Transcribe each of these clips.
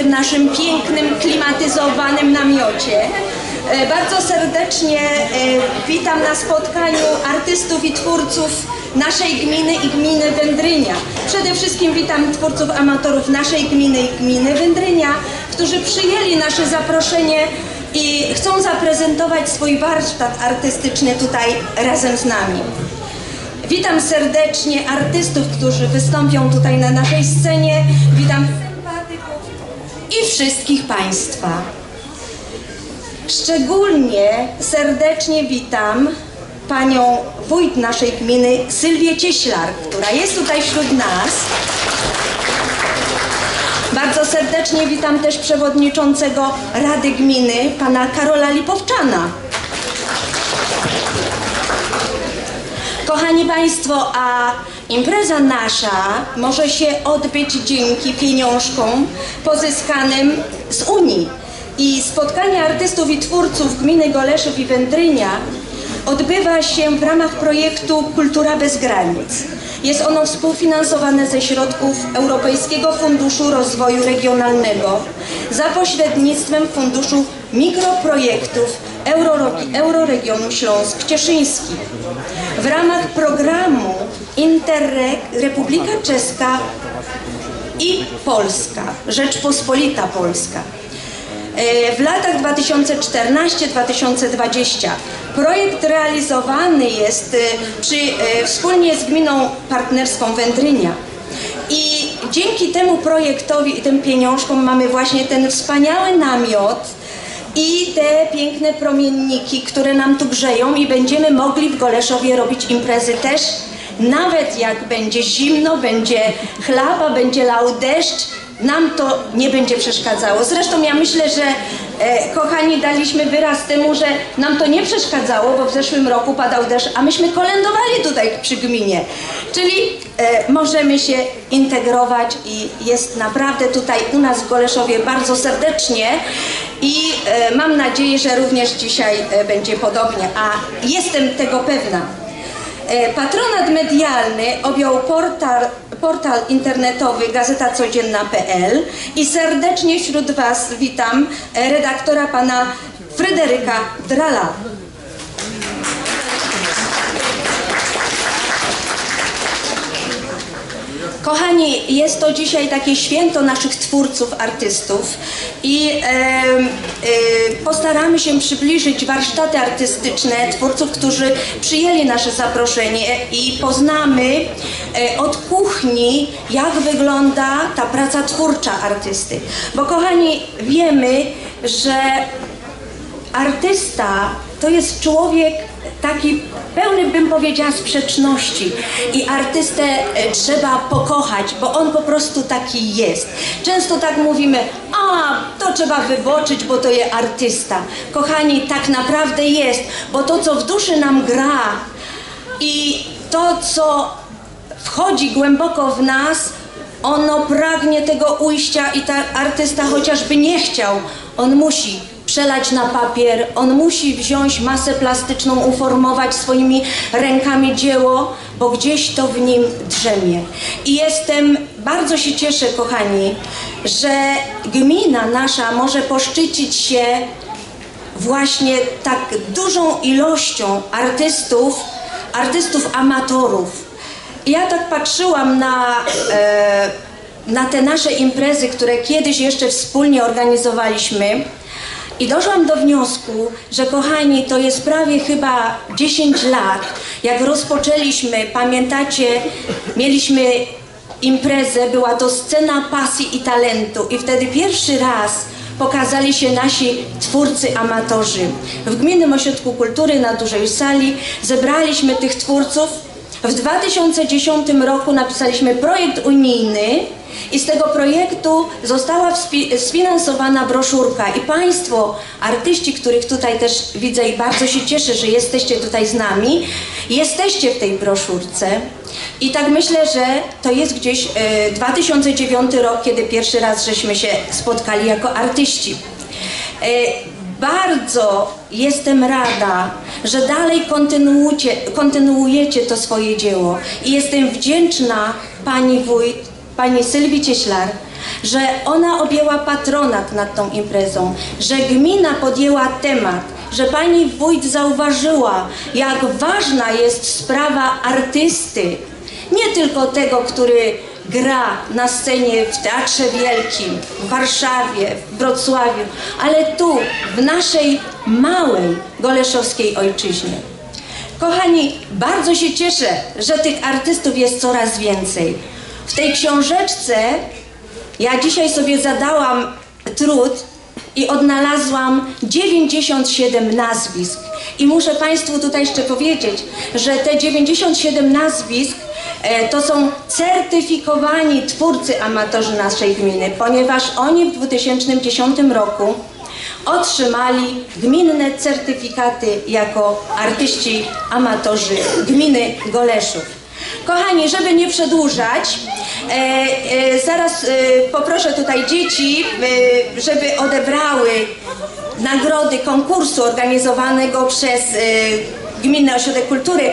tym naszym pięknym, klimatyzowanym namiocie. Bardzo serdecznie witam na spotkaniu artystów i twórców naszej gminy i gminy Wędrynia. Przede wszystkim witam twórców amatorów naszej gminy i gminy Wędrynia, którzy przyjęli nasze zaproszenie i chcą zaprezentować swój warsztat artystyczny tutaj razem z nami. Witam serdecznie artystów, którzy wystąpią tutaj na naszej scenie. Witam sympatyków i wszystkich Państwa. Szczególnie serdecznie witam panią wójt naszej gminy, Sylwię Cieślar, która jest tutaj wśród nas. Bardzo serdecznie witam też przewodniczącego Rady Gminy, pana Karola Lipowczana. Kochani Państwo, a impreza nasza może się odbyć dzięki pieniążkom pozyskanym z Unii. I spotkanie artystów i twórców gminy Goleszów i Wędrynia odbywa się w ramach projektu Kultura bez granic. Jest ono współfinansowane ze środków Europejskiego Funduszu Rozwoju Regionalnego za pośrednictwem Funduszu Mikroprojektów Euroregionu Śląsk Cieszyńskich w ramach programu Interreg Republika Czeska i Polska, Rzeczpospolita Polska. W latach 2014-2020 projekt realizowany jest wspólnie z gminą partnerską Wędrynia. I dzięki temu projektowi i tym pieniążkom mamy właśnie ten wspaniały namiot i te piękne promienniki, które nam tu grzeją, i będziemy mogli w Goleszowie robić imprezy też, nawet jak będzie zimno, będzie chlapa, będzie lał deszcz. Nam to nie będzie przeszkadzało. Zresztą ja myślę, że kochani, daliśmy wyraz temu, że nam to nie przeszkadzało, bo w zeszłym roku padał deszcz, a myśmy kolędowali tutaj przy gminie. Czyli możemy się integrować i jest naprawdę tutaj u nas w Goleszowie bardzo serdecznie i mam nadzieję, że również dzisiaj będzie podobnie, a jestem tego pewna. Patronat medialny objął portal internetowy gazetacodzienna.pl i serdecznie wśród Was witam redaktora pana Fryderyka Drala. Kochani, jest to dzisiaj takie święto naszych twórców, artystów i postaramy się przybliżyć warsztaty artystyczne twórców, którzy przyjęli nasze zaproszenie, i poznamy od kuchni, jak wygląda ta praca twórcza artysty. Bo kochani, wiemy, że artysta to jest człowiek taki pełny, bym powiedziała, sprzeczności, i artystę trzeba pokochać, bo on po prostu taki jest. Często tak mówimy, a to trzeba wyboczyć, bo to jest artysta. Kochani, tak naprawdę jest, bo to, co w duszy nam gra i to, co wchodzi głęboko w nas, ono pragnie tego ujścia i ten artysta, chociażby nie chciał, on musi przelać na papier, on musi wziąć masę plastyczną, uformować swoimi rękami dzieło, bo gdzieś to w nim drzemie. I bardzo się cieszę, kochani, że gmina nasza może poszczycić się właśnie tak dużą ilością artystów amatorów. I ja tak patrzyłam na te nasze imprezy, które kiedyś jeszcze wspólnie organizowaliśmy, i doszłam do wniosku, że kochani, to jest prawie chyba 10 lat, jak rozpoczęliśmy, pamiętacie, mieliśmy imprezę, była to scena pasji i talentu, i wtedy pierwszy raz pokazali się nasi twórcy amatorzy. W Gminnym Ośrodku Kultury na dużej sali zebraliśmy tych twórców. W 2010 roku napisaliśmy projekt unijny i z tego projektu została sfinansowana broszurka. I Państwo, artyści, których tutaj też widzę i bardzo się cieszę, że jesteście tutaj z nami, jesteście w tej broszurce. I tak myślę, że to jest gdzieś 2009 rok, kiedy pierwszy raz żeśmy się spotkali jako artyści. Bardzo jestem rada, że dalej kontynuujecie to swoje dzieło, i jestem wdzięczna pani wójt, pani Sylwii Cieślar, że ona objęła patronat nad tą imprezą, że gmina podjęła temat, że pani wójt zauważyła, jak ważna jest sprawa artysty, nie tylko tego, który gra na scenie w Teatrze Wielkim, w Warszawie, w Wrocławiu, ale tu, w naszej małej goleszowskiej ojczyźnie. Kochani, bardzo się cieszę, że tych artystów jest coraz więcej. W tej książeczce ja dzisiaj sobie zadałam trud i odnalazłam 97 nazwisk. I muszę Państwu tutaj jeszcze powiedzieć, że te 97 nazwisk to są certyfikowani twórcy amatorzy naszej gminy, ponieważ oni w 2010 roku otrzymali gminne certyfikaty jako artyści amatorzy gminy Goleszów. Kochani, żeby nie przedłużać, zaraz poproszę tutaj dzieci, żeby odebrały nagrody konkursu organizowanego przez Gminny Ośrodek Kultury.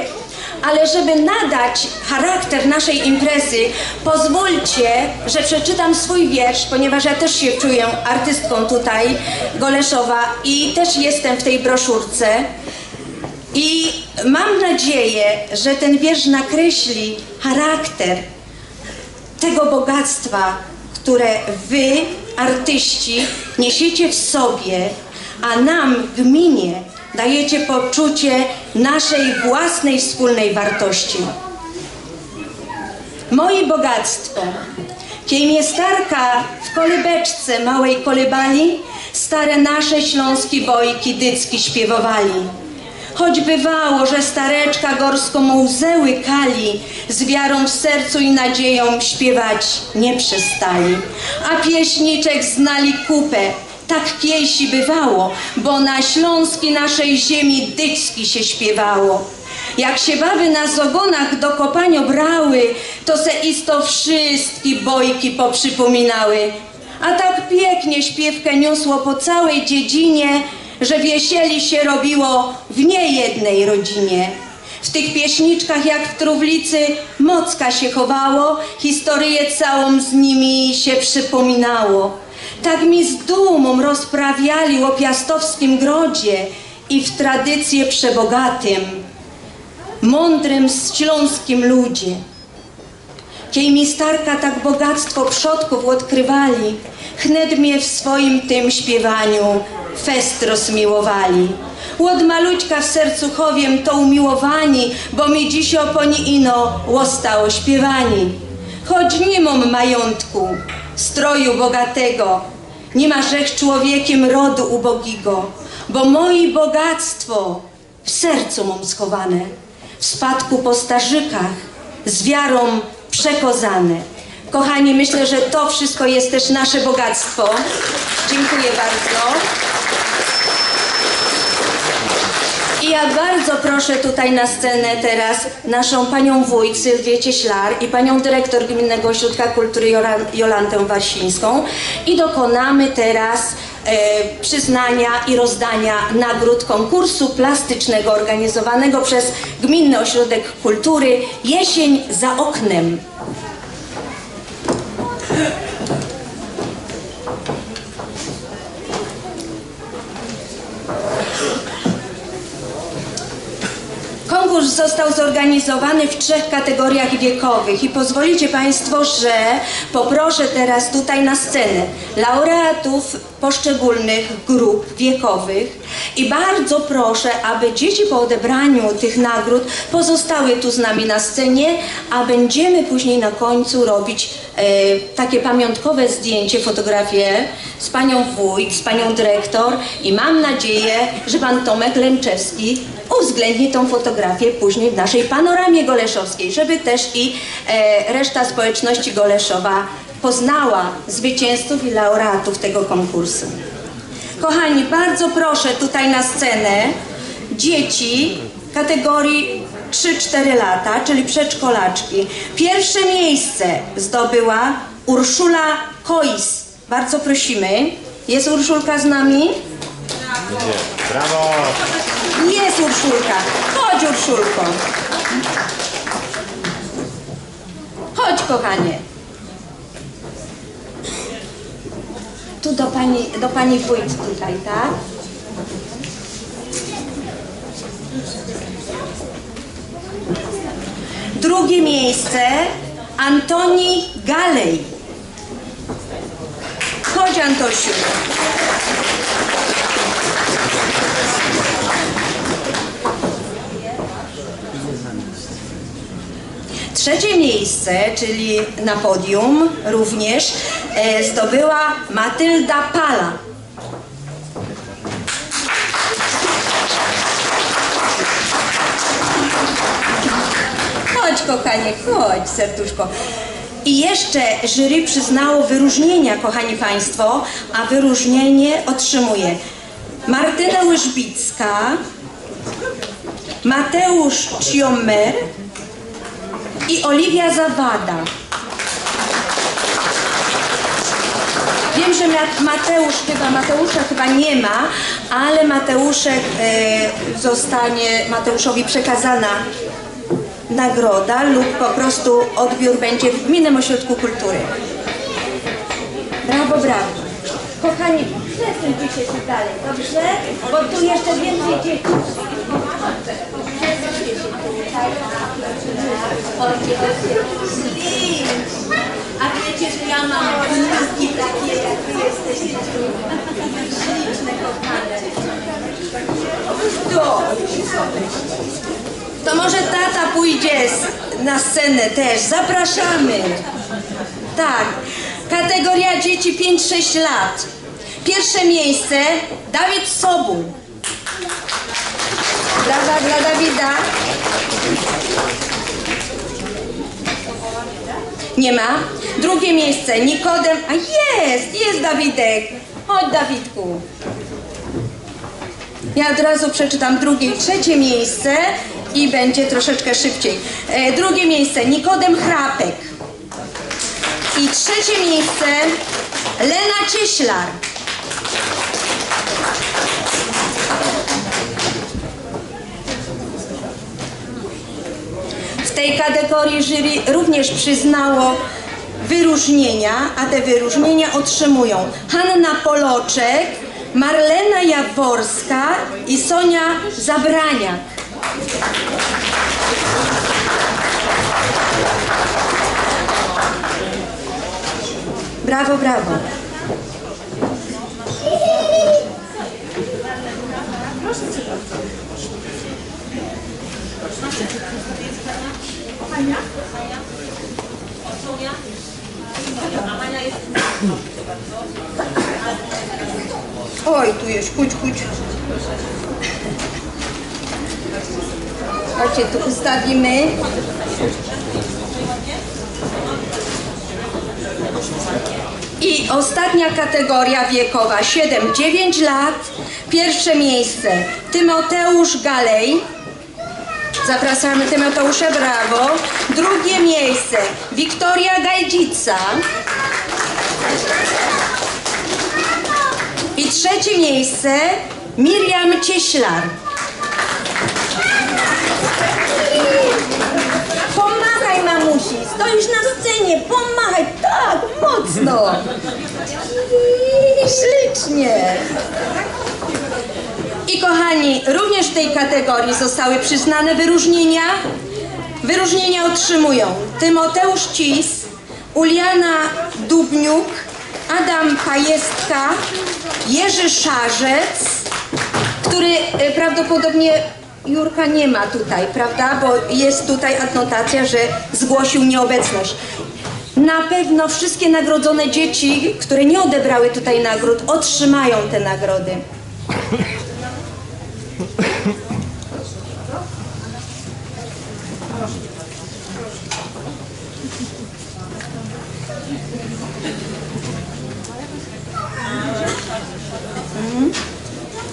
Ale żeby nadać charakter naszej imprezy, pozwólcie, że przeczytam swój wiersz, ponieważ ja też się czuję artystką tutaj Goleszowa i też jestem w tej broszurce. I mam nadzieję, że ten wiersz nakreśli charakter tego bogactwa, które wy, artyści, niesiecie w sobie, a nam, gminie, dajecie poczucie naszej własnej wspólnej wartości. Moje bogactwo. Kiejmiestarka w kolybeczce małej kolybali, stare nasze śląskie bojki dycki śpiewowali. Choć bywało, że stareczka gorską łzeły kali, z wiarą w sercu i nadzieją śpiewać nie przestali. A pieśniczek znali kupę, tak kiejsi bywało, bo na śląski naszej ziemi dycki się śpiewało. Jak się baby na zogonach do kopania brały, to se isto wszystkie bojki poprzypominały. A tak pięknie śpiewkę niosło po całej dziedzinie, że wiesieli się robiło w niejednej rodzinie. W tych pieśniczkach jak w Truwlicy mocka się chowało, historię całą z nimi się przypominało. Tak mi z dumą rozprawiali o piastowskim grodzie i w tradycję przebogatym, mądrym śląskim ludzie. Kiejmistarka tak bogactwo przodków odkrywali, chned mnie w swoim tym śpiewaniu fest rozmiłowali. Łod malućka w sercu chowiem to umiłowani, bo mi dziś o poni ino łostało śpiewani. Choć nie mam majątku, stroju bogatego, nie ma rzech człowiekiem rodu ubogiego, bo moje bogactwo w sercu mam schowane, w spadku po starzykach, z wiarą przekozane. Kochani, myślę, że to wszystko jest też nasze bogactwo. Dziękuję bardzo. I ja bardzo proszę tutaj na scenę teraz naszą panią wójt Sylwię Cieślar i panią dyrektor Gminnego Ośrodka Kultury Jolantę Wasińską i dokonamy teraz przyznania i rozdania nagród konkursu plastycznego organizowanego przez Gminny Ośrodek Kultury Jesień za oknem. Konkurs został zorganizowany w 3 kategoriach wiekowych i pozwolicie Państwo, że poproszę teraz tutaj na scenę laureatów poszczególnych grup wiekowych i bardzo proszę, aby dzieci po odebraniu tych nagród pozostały tu z nami na scenie, a będziemy później na końcu robić takie pamiątkowe zdjęcie, fotografie z panią wójt, z panią dyrektor i mam nadzieję, że pan Tomek Lenczewski uwzględni tą fotografię później w naszej panoramie goleszowskiej, żeby też i reszta społeczności Goleszowa poznała zwycięzców i laureatów tego konkursu. Kochani, bardzo proszę tutaj na scenę dzieci kategorii 3-4 lata, czyli przedszkolaczki. Pierwsze miejsce zdobyła Urszula Kois. Bardzo prosimy. Jest Urszulka z nami? Brawo! Jest Urszulka. Chodź, Urszulko. Chodź, kochanie. Tu do pani wójt tutaj, tak? Drugie miejsce Antoni Galej. Chodź, Antosiu. Trzecie miejsce, czyli na podium również, zdobyła Matylda Pala. Chodź, kochanie, chodź, serduszko. I jeszcze jury przyznało wyróżnienia, kochani Państwo, a wyróżnienie otrzymuje Martyna Łyżbicka, Mateusz Ciomer i Oliwia Zawada. Wiem, że Mateusza chyba nie ma, ale Mateuszek zostanie Mateuszowi przekazana nagroda lub po prostu odbiór będzie w Gminnym Ośrodku Kultury. Brawo, brawo. Kochani, przesuńcie się dalej, dobrze? Bo tu jeszcze więcej dzieci. Przesuńcie się tutaj. A wiecie, że ja mam wnioski takie, jak wy jesteście śliczne, kochane. To może tata pójdzie na scenę też. Zapraszamy. Tak. Kategoria dzieci 5-6 lat. Pierwsze miejsce Dawid Sobuł. Brawa dla Dawida. Nie ma. Drugie miejsce Nikodem. A jest Dawidek. Chodź, Dawidku. Ja od razu przeczytam drugie i trzecie miejsce i będzie troszeczkę szybciej. Drugie miejsce Nikodem Chrapek. I trzecie miejsce Lena Cieślar. W tej kategorii jury również przyznało wyróżnienia, a te wyróżnienia otrzymują Hanna Poloczek, Marlena Jaworska i Sonia Zabraniak. Brawo, brawo. Oj, tu jest, kuć. Chodźcie, tu ustawimy. I ostatnia kategoria wiekowa, 7-9 lat. Pierwsze miejsce Tymoteusz Galej. Zapraszamy Tymoteusza, brawo. Drugie miejsce Wiktoria Gajdzica. I trzecie miejsce Miriam Cieślar. Pomachaj, mamusi, stoisz na scenie, pomachaj, tak, mocno. Ślicznie. I kochani, również w tej kategorii zostały przyznane wyróżnienia. Wyróżnienia otrzymują Tymoteusz Cis, Uliana Dubniuk, Adam Pajewska, Jerzy Szarzec, który prawdopodobnie Jurka nie ma tutaj, prawda? Bo jest tutaj adnotacja, że zgłosił nieobecność. Na pewno wszystkie nagrodzone dzieci, które nie odebrały tutaj nagród, otrzymają te nagrody.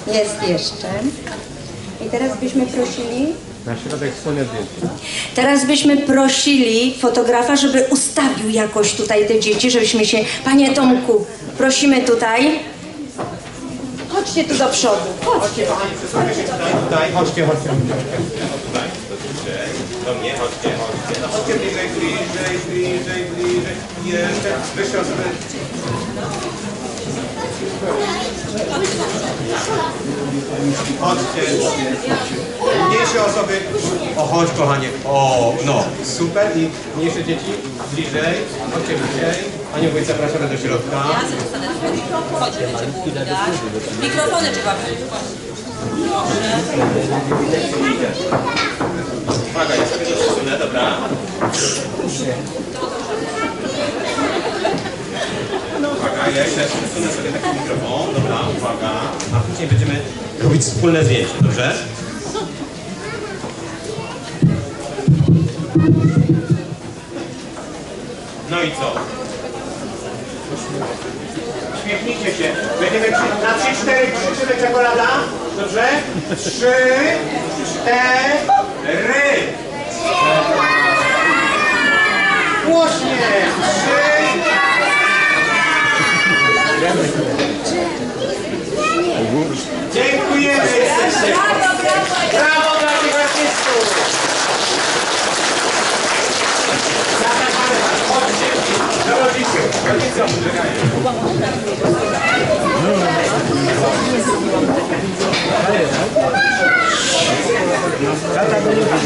Jest jeszcze. I teraz byśmy prosili... Na środek wspólne zdjęcie. Teraz byśmy prosili fotografa, żeby ustawił jakoś tutaj te dzieci, żebyśmy się... Panie Tomku, prosimy tutaj. Chodźcie tu do przodu. Chodźcie, chodźcie tutaj. Chodźcie. Tutaj, do mnie, chodźcie. No chodźcie bliżej. Jeszcze wyższe osoby. Chodźcie, mniejsze osoby. O, chodź kochanie. O, no, super. I mniejsze dzieci, bliżej. Chodźcie bliżej. Panie wójt, zapraszamy do środka. Ja zapraszamy do środka. Chodźcie, mikrofony trzeba wziąć. Uwaga, ja sobie to przesunę, dobra? Uwaga, ja jeszcze przesunę sobie taki mikrofon, dobra, uwaga. A później będziemy robić wspólne zdjęcie, dobrze? No i co? Uśmiechnijcie się. Będziemy na 3-4 krzyczymy czekolada, dobrze? 3-4 Głośnie! 3 Dziękujemy! Brawo dla tych artystów! Zapraszamy Was! Chodźcie! Do rodziców! Rodzicom! Czekajcie!